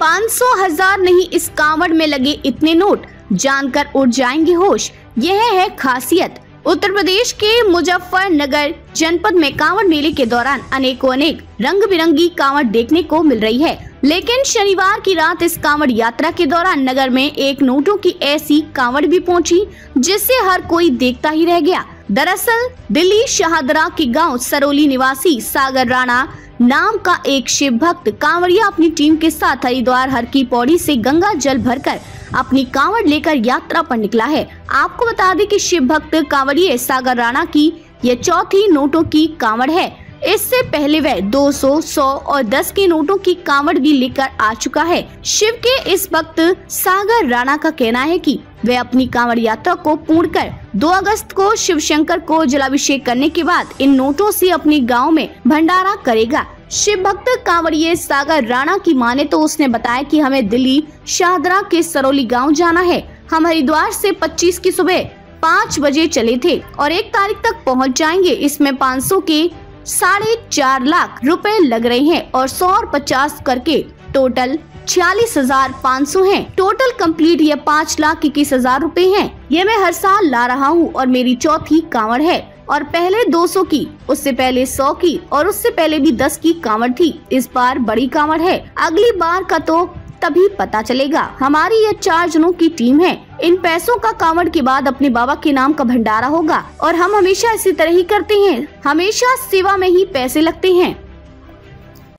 500,000 नहीं, इस कावड़ में लगे इतने नोट, जानकर उड़ जाएंगे होश, यह है खासियत। उत्तर प्रदेश के मुजफ्फरनगर जनपद में कावड़ मेले के दौरान अनेकों अनेक रंग बिरंगी कावड़ देखने को मिल रही है, लेकिन शनिवार की रात इस कावड़ यात्रा के दौरान नगर में एक नोटों की ऐसी कावड़ भी पहुंची जिससे हर कोई देखता ही रह गया। दरअसल दिल्ली शाहदरा के गांव सरोली निवासी सागर राणा नाम का एक शिव भक्त कांवड़िया अपनी टीम के साथ हरिद्वार हर की पौड़ी से गंगा जल भरकर अपनी कांवड़ लेकर यात्रा पर निकला है। आपको बता दें कि शिव भक्त कांवड़िए सागर राणा की यह चौथी नोटों की कांवड़ है। इससे पहले वह 200, 100 और 10 के नोटों की कांवड़ भी लेकर आ चुका है। शिव के इस भक्त सागर राणा का कहना है कि वह अपनी कांवड़ यात्रा को पूर्ण कर 2 अगस्त को शिव शंकर को जलाभिषेक करने के बाद इन नोटों से अपने गांव में भंडारा करेगा। शिव भक्त कांवड़िए सागर राणा की माने तो उसने बताया कि हमें दिल्ली शाहदरा के सरोली गांव जाना है। हम हरिद्वार से 25 की सुबह 5 बजे चले थे और 1 तारीख तक पहुंच जाएंगे। इसमें 500 के 4.5 लाख रुपए लग रहे हैं और 150 करके टोटल 46,500 है। टोटल कंप्लीट ये 5,21,000 रूपए है। ये मैं हर साल ला रहा हूँ और मेरी चौथी कांवड़ है और पहले 200 की, उससे पहले 100 की और उससे पहले भी 10 की कांवड़ थी। इस बार बड़ी कांवड़ है, अगली बार का तो तभी पता चलेगा। हमारी ये 4 जनों की टीम है। इन पैसों का कांवड़ के बाद अपने बाबा के नाम का भंडारा होगा और हम हमेशा इसी तरह ही करते हैं। हमेशा सेवा में ही पैसे लगते हैं।